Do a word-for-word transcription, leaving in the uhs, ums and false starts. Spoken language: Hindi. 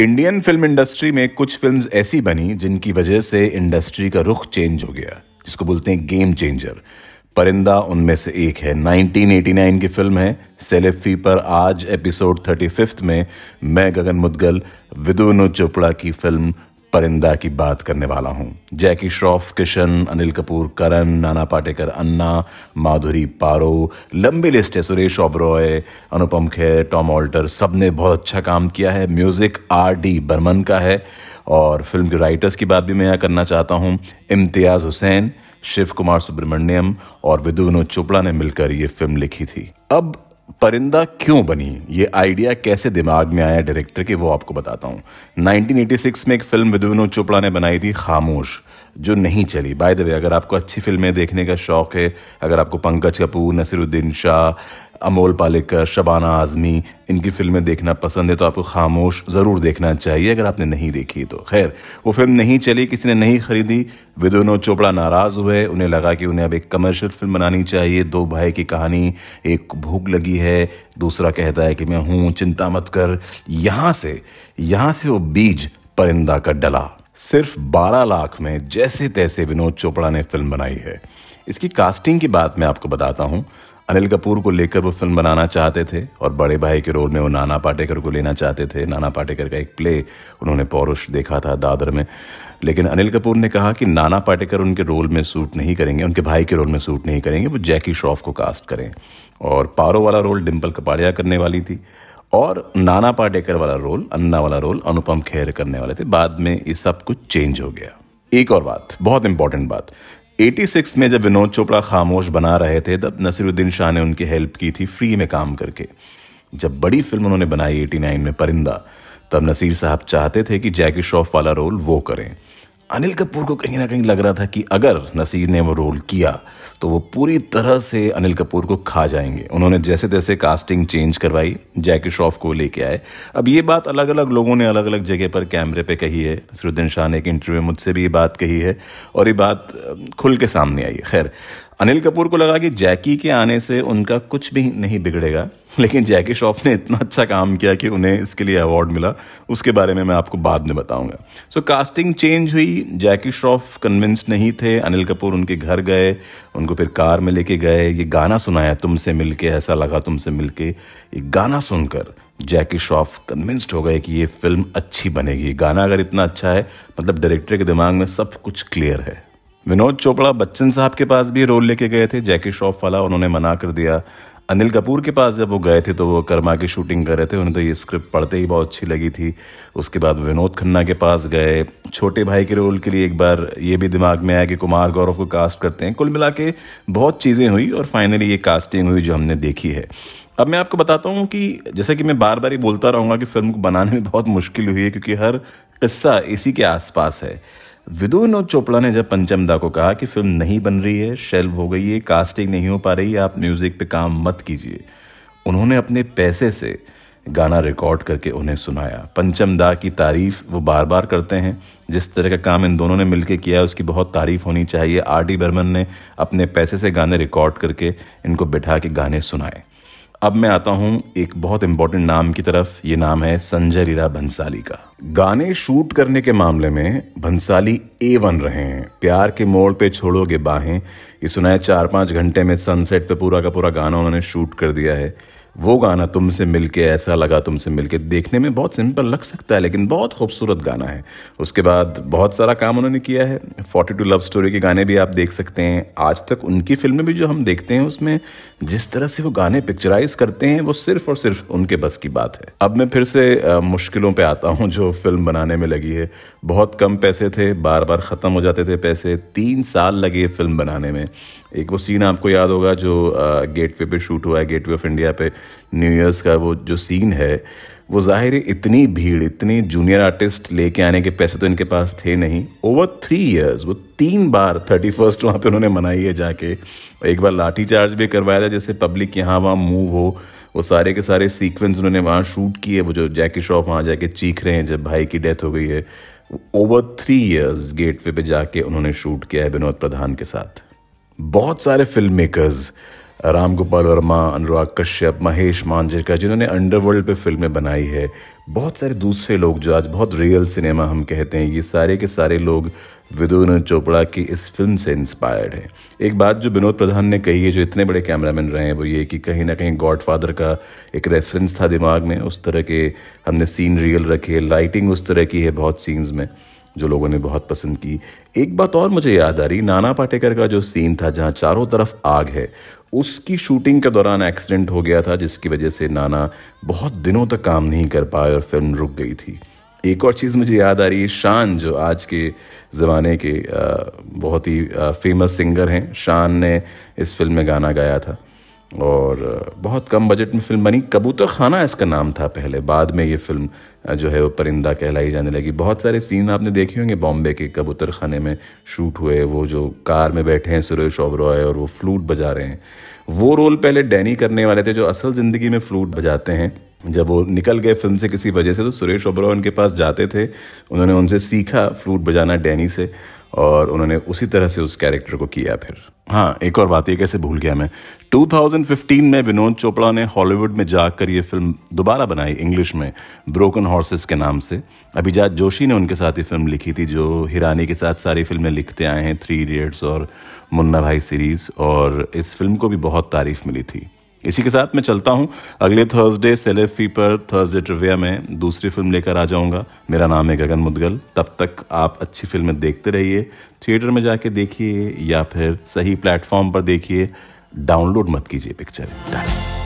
इंडियन फिल्म इंडस्ट्री में कुछ फिल्म्स ऐसी बनी जिनकी वजह से इंडस्ट्री का रुख चेंज हो गया, जिसको बोलते हैं गेम चेंजर। परिंदा उनमें से एक है। नाइनटीन एटी नाइन की फिल्म है। सेलेफी पर आज एपिसोड थर्टी फिफ्थ में मैं गगन मुदगल विधु विनोद चोपड़ा की फिल्म परिंदा की बात करने वाला हूं। जैकी श्रॉफ किशन, अनिल कपूर करण, नाना पाटेकर अन्ना, माधुरी पारो, लंबी लिस्ट है। सुरेश ओबरॉय, अनुपम खेर, टॉम ऑल्टर, सब ने बहुत अच्छा काम किया है। म्यूज़िक आर डी बर्मन का है। और फिल्म के राइटर्स की बात भी मैं यहाँ करना चाहता हूँ। इम्तियाज़ हुसैन, शिव कुमार सुब्रमण्यम और विधु विनोद चोपड़ा ने मिलकर ये फिल्म लिखी थी। अब परिंदा क्यों बनी, ये आइडिया कैसे दिमाग में आया डायरेक्टर के, वो आपको बताता हूँ। नाइनटीन एटी सिक्स में एक फिल्म विधु विनोद चोपड़ा ने बनाई थी, खामोश, जो नहीं चली। बाय द वे, अगर आपको अच्छी फिल्में देखने का शौक़ है, अगर आपको पंकज कपूर, नसीरुद्दीन शाह, अमोल पालेकर, शबाना आज़मी, इनकी फिल्में देखना पसंद है तो आपको खामोश ज़रूर देखना चाहिए, अगर आपने नहीं देखी तो। खैर, वो फिल्म नहीं चली, किसी ने नहीं खरीदी। विधु विनोद चोपड़ा नाराज़ हुए। उन्हें लगा कि उन्हें अब एक कमर्शियल फिल्म बनानी चाहिए। दो भाई की कहानी, एक भूख लगी है, दूसरा कहता है कि मैं हूँ, चिंता मत कर। यहाँ से यहाँ से वो बीज परिंदा का डला। सिर्फ बारह लाख में जैसे तैसे विनोद चोपड़ा ने फिल्म बनाई है। इसकी कास्टिंग की बात मैं आपको बताता हूँ। अनिल कपूर को लेकर वो फिल्म बनाना चाहते थे और बड़े भाई के रोल में वो नाना पाटेकर को लेना चाहते थे। नाना पाटेकर का एक प्ले उन्होंने पौरुष देखा था दादर में, लेकिन अनिल कपूर ने कहा कि नाना पाटेकर उनके रोल में सूट नहीं करेंगे, उनके भाई के रोल में सूट नहीं करेंगे, वो जैकी श्रॉफ को कास्ट करें। और पारो वाला रोल डिम्पल कपाड़िया करने वाली थी और नाना पाटेकर वाला रोल, अन्ना वाला रोल अनुपम खेर करने वाले थे। बाद में ये सब कुछ चेंज हो गया। एक और बात, बहुत इंपॉर्टेंट बात, छियासी में जब विनोद चोपड़ा खामोश बना रहे थे तब नसीरुद्दीन शाह ने उनकी हेल्प की थी, फ्री में काम करके। जब बड़ी फिल्म उन्होंने बनाई नवासी में परिंदा, तब नसीर साहब चाहते थे कि जैकी श्रॉफ वाला रोल वो करें। अनिल कपूर को कहीं ना कहीं लग रहा था कि अगर नसीर ने वो रोल किया तो वो पूरी तरह से अनिल कपूर को खा जाएंगे। उन्होंने जैसे तैसे कास्टिंग चेंज करवाई, जैकी श्रॉफ को लेके आए। अब ये बात अलग अलग लोगों ने अलग अलग जगह पर कैमरे पे कही है। नसीरुद्दीन शाह ने एक इंटरव्यू में मुझसे भी ये बात कही है और ये बात खुल के सामने आई है। खैर, अनिल कपूर को लगा कि जैकी के आने से उनका कुछ भी नहीं बिगड़ेगा, लेकिन जैकी श्रॉफ ने इतना अच्छा काम किया कि उन्हें इसके लिए अवार्ड मिला। उसके बारे में मैं आपको बाद में बताऊंगा। सो कास्टिंग चेंज हुई। जैकी श्रॉफ कन्विंस नहीं थे। अनिल कपूर उनके घर गए, उनको फिर कार में लेके गए। ये गाना सुनाया, तुमसे मिलके ऐसा लगा तुमसे मिलके। ये गाना सुनकर जैकी श्रॉफ कन्विंस्ड हो गए कि ये फिल्म अच्छी बनेगी। गाना अगर इतना अच्छा है, मतलब डायरेक्टर के दिमाग में सब कुछ क्लियर है। विनोद चोपड़ा बच्चन साहब के पास भी रोल लेके गए थे, जैकी श्रॉफ वाला, उन्होंने मना कर दिया। अनिल कपूर के पास जब वो गए थे तो वो कर्मा की शूटिंग कर रहे थे, उन्हें तो ये स्क्रिप्ट पढ़ते ही बहुत अच्छी लगी थी। उसके बाद विनोद खन्ना के पास गए। छोटे भाई के रोल के लिए एक बार ये भी दिमाग में आया कि कुमार गौरव को कास्ट करते हैं। कुल मिला के बहुत चीज़ें हुई और फाइनली ये कास्टिंग हुई जो हमने देखी है। अब मैं आपको बताता हूँ कि जैसे कि मैं बार बार ही बोलता रहूँगा कि फिल्म को बनाने में बहुत मुश्किल हुई है, क्योंकि हर किस्सा इसी के आसपास है। विधु विनोद चोपड़ा ने जब पंचमदा को कहा कि फिल्म नहीं बन रही है, शेल्फ हो गई है, कास्टिंग नहीं हो पा रही है, आप म्यूज़िक पे काम मत कीजिए, उन्होंने अपने पैसे से गाना रिकॉर्ड करके उन्हें सुनाया। पंचमदा की तारीफ़ वो बार बार करते हैं। जिस तरह का काम इन दोनों ने मिलकर किया है उसकी बहुत तारीफ़ होनी चाहिए। आर डी बर्मन ने अपने पैसे से गाने रिकॉर्ड करके इनको बिठा के गाने सुनाए। अब मैं आता हूँ एक बहुत इंपॉर्टेंट नाम की तरफ। ये नाम है संजय लीला भंसाली का। गाने शूट करने के मामले में भंसाली ए वन रहे हैं। प्यार के मोड़ पे छोड़ोगे बाहें, ये सुनाया, चार पाँच घंटे में सनसेट पे पूरा का पूरा गाना उन्होंने शूट कर दिया है। वो गाना तुमसे मिलके ऐसा लगा तुमसे मिलके देखने में बहुत सिंपल लग सकता है, लेकिन बहुत खूबसूरत गाना है। उसके बाद बहुत सारा काम उन्होंने किया है। बयालीस लव स्टोरी के गाने भी आप देख सकते हैं। आज तक उनकी फिल्में भी जो हम देखते हैं उसमें जिस तरह से वो गाने पिक्चराइज करते हैं वो सिर्फ और सिर्फ उनके बस की बात है। अब मैं फिर से मुश्किलों पर आता हूँ जो फिल्म बनाने में लगी है। बहुत कम पैसे थे, बार बार ख़त्म हो जाते थे पैसे। तीन साल लगे फिल्म बनाने में। एक वो सीन आपको याद होगा जो गेटवे पे शूट हुआ है, गेटवे ऑफ इंडिया पे न्यू ईयर्स का वो जो सीन है, वो जाहिर है इतनी भीड़, इतने जूनियर आर्टिस्ट लेके आने के पैसे तो इनके पास थे नहीं। ओवर थ्री इयर्स वो तीन बार थर्टी फर्स्ट वहाँ पे उन्होंने मनाई है जाके। एक बार लाठी चार्ज भी करवाया था, जैसे पब्लिक यहाँ वहाँ मूव हो। वो सारे के सारे सीक्वेंस उन्होंने वहाँ शूट किए। वो जो जैकी श्रॉफ वहाँ जाके चीख रहे हैं जब भाई की डेथ हो गई है, ओवर थ्री ईयर्स गेटवे पे जाके उन्होंने शूट किया है विनोद प्रधान के साथ। बहुत सारे फिल्म मेकर्स राम गोपाल वर्मा, अनुराग कश्यप, महेश मांजरेकर, जिन्होंने अंडरवर्ल्ड पे फिल्में बनाई है, बहुत सारे दूसरे लोग जो आज बहुत रियल सिनेमा हम कहते हैं, ये सारे के सारे लोग विधु विनोद चोपड़ा की इस फिल्म से इंस्पायर्ड हैं। एक बात जो विनोद प्रधान ने कही है, जो इतने बड़े कैमरामैन रहे हैं, वो ये कि कहीं ना कहीं गॉडफादर का एक रेफरेंस था दिमाग में, उस तरह के हमने सीन रियल रखे, लाइटिंग उस तरह की है बहुत सीन्स में, जो लोगों ने बहुत पसंद की। एक बात और मुझे याद आ रही, नाना पाटेकर का जो सीन था जहाँ चारों तरफ आग है, उसकी शूटिंग के दौरान एक्सीडेंट हो गया था, जिसकी वजह से नाना बहुत दिनों तक काम नहीं कर पाए और फिल्म रुक गई थी। एक और चीज़ मुझे याद आ रही है, शान जो आज के ज़माने के बहुत ही फेमस सिंगर हैं, शान ने इस फिल्म में गाना गाया था और बहुत कम बजट में फिल्म बनी। कबूतर खाना इसका नाम था पहले, बाद में ये फिल्म जो है वो परिंदा कहलाई जाने लगी। बहुत सारे सीन आपने देखे होंगे बॉम्बे के कबूतर खाने में शूट हुए, वो जो कार में बैठे हैं सुरेश ओबरॉय और वो फ्लूट बजा रहे हैं, वो रोल पहले डैनी करने वाले थे, जो असल ज़िंदगी में फ्लूट बजाते हैं। जब वो निकल गए फिल्म से किसी वजह से, तो सुरेश ओबरॉय उनके पास जाते थे, उन्होंने उनसे सीखा फ्लूट बजाना डैनी से, और उन्होंने उसी तरह से उस कैरेक्टर को किया। फिर हाँ, एक और बात, ये कैसे भूल गया मैं, दो हज़ार पंद्रह में विनोद चोपड़ा ने हॉलीवुड में जाकर ये फिल्म दोबारा बनाई इंग्लिश में, ब्रोकन हॉर्सेस के नाम से। अभिजात जोशी ने उनके साथ ये फिल्म लिखी थी, जो हिरानी के साथ सारी फिल्में लिखते आए हैं, थ्री इडियट्स और मुन्ना भाई सीरीज़, और इस फिल्म को भी बहुत तारीफ मिली थी। इसी के साथ मैं चलता हूँ, अगले थर्सडे सेलेफी पर थर्सडे ट्रिविया में दूसरी फिल्म लेकर आ जाऊँगा। मेरा नाम है गगन मुदगल। तब तक आप अच्छी फिल्में देखते रहिए, थिएटर में जाके देखिए या फिर सही प्लेटफॉर्म पर देखिए, डाउनलोड मत कीजिए पिक्चर।